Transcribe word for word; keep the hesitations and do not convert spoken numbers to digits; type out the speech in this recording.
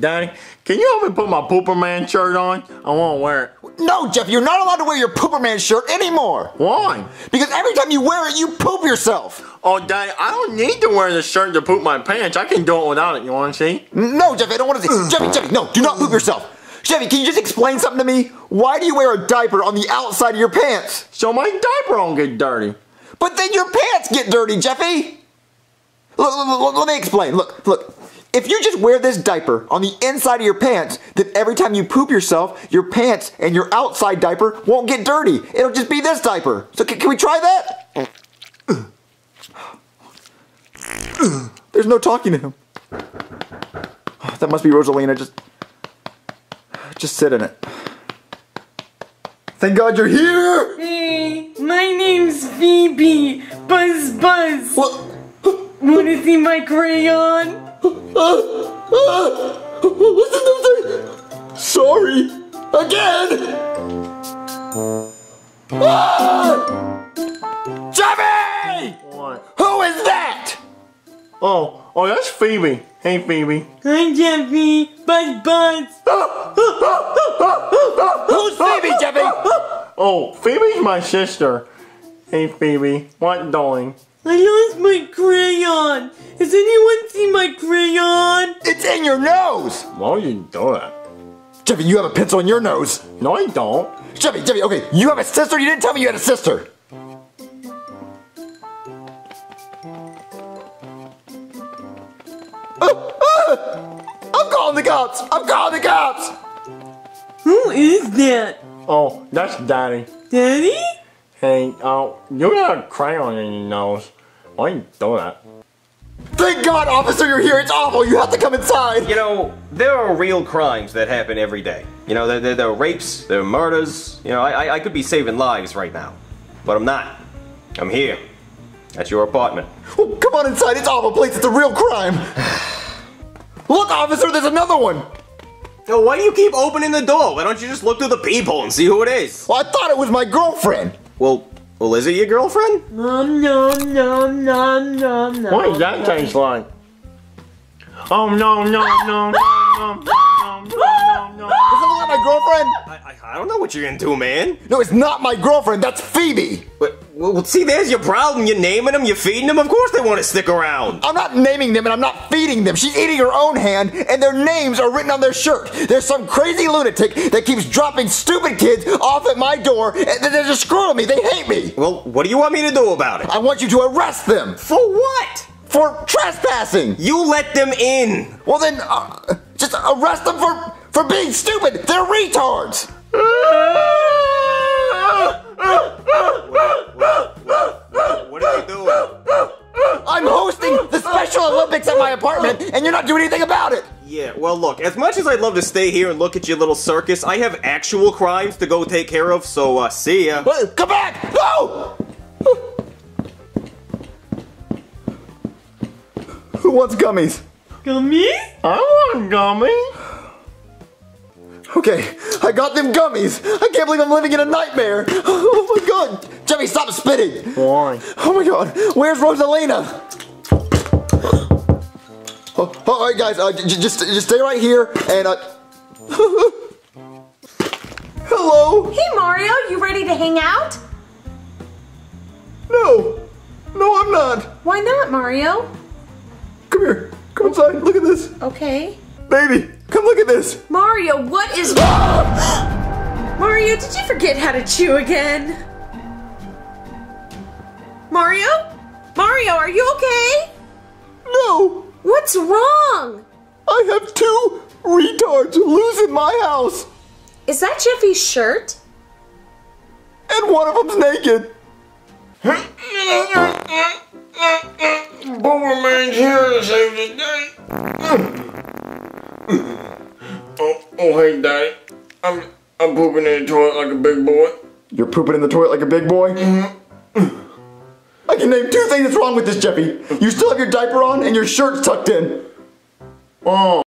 Daddy, can you help me put my Pooperman shirt on? I want to wear it. No, Jeff, you're not allowed to wear your Pooperman shirt anymore. Why? Because every time you wear it, you poop yourself. Oh, Daddy, I don't need to wear the shirt to poop my pants. I can do it without it. You want to see? No, Jeff, I don't want to see. Jeffy, Jeffy, no, do not poop yourself. Jeffy, can you just explain something to me? Why do you wear a diaper on the outside of your pants? So my diaper don't get dirty. But then your pants get dirty, Jeffy. Look, look, look, let me explain. Look, look. If you just wear this diaper on the inside of your pants, then every time you poop yourself, your pants and your outside diaper won't get dirty. It'll just be this diaper. So can, can we try that? There's no talking to him. Oh, that must be Rosalina. Just, just sit in it. Thank God you're here! Hey, my name's Phoebe. Buzz Buzz. What? Wanna see my crayon? Sorry. Again! Jeffy! What? Who is that? Oh, oh, that's Phoebe. Hey, Phoebe. Hi, Jeffy. Buzz Buzz. Who's Phoebe, Jeffy? Oh, Phoebe's my sister. Hey, Phoebe. What doing? I lost my crayon. Has anyone seen my crayon? It's in your nose. Why do you do that? Jeffy, you have a pencil in your nose. No, I don't. Jeffy, Jeffy, okay, you have a sister? You didn't tell me you had a sister. I'm calling the cops! I'm calling the cops! Who is that? Oh, that's Daddy. Daddy? Hey, uh, you got a crayon in your nose. Why you do that? Thank God, officer, you're here. It's awful. You have to come inside. You know, there are real crimes that happen every day. You know, there, there, there are rapes, there are murders. You know, I, I could be saving lives right now. But I'm not. I'm here. At your apartment. Oh, come on inside. It's awful place. It's a real crime. Look, officer, there's another one! Now, why do you keep opening the door? Why don't you just look through the peephole and see who it is? Well, I thought it was my girlfriend! Well, well, is it your girlfriend? Nom nom nom nom nom nom. What does that taste like? Oh, no, no, no, no, no, no, no, no, no. Does it look like my girlfriend? I, I, I don't know what you're gonna do, man. No, it's not my girlfriend, that's Phoebe! But, well, see, there's your problem. You're naming them, you're feeding them. Of course they want to stick around. I'm not naming them and I'm not feeding them. She's eating her own hand and their names are written on their shirt. There's some crazy lunatic that keeps dropping stupid kids off at my door and they're just screwing me. They hate me. Well, what do you want me to do about it? I want you to arrest them. For what? For trespassing. You let them in. Well then, uh, just arrest them for, for being stupid. They're retards. What, what, what, what, what are you doing? I'm hosting the Special Olympics at my apartment, and you're not doing anything about it! Yeah, well look, as much as I'd love to stay here and look at your little circus, I have actual crimes to go take care of, so uh, see ya. Come back! No! Who wants gummies? Gummies? I want gummies! Okay, I got them gummies. I can't believe I'm living in a nightmare. Oh my God. Jeffy, stop spitting. Why? Oh my God. Where's Rosalina? Oh, oh, all right, guys. Uh, just, just stay right here and... Uh... Hello? Hey, Mario. You ready to hang out? No. No, I'm not. Why not, Mario? Come here. Come inside. Look at this. Okay. Baby. Come look at this! Mario, what is- Mario, did you forget how to chew again? Mario? Mario, are you okay? No! What's wrong? I have two retards loose in my house! Is that Jeffy's shirt? And one of them's naked! Boomerman's here to save the day! Oh, oh, hey, Daddy. I'm I'm pooping in the toilet like a big boy. You're pooping in the toilet like a big boy? Mm-hmm. I can name two things that's wrong with this, Jeffy. You still have your diaper on and your shirt's tucked in. Oh.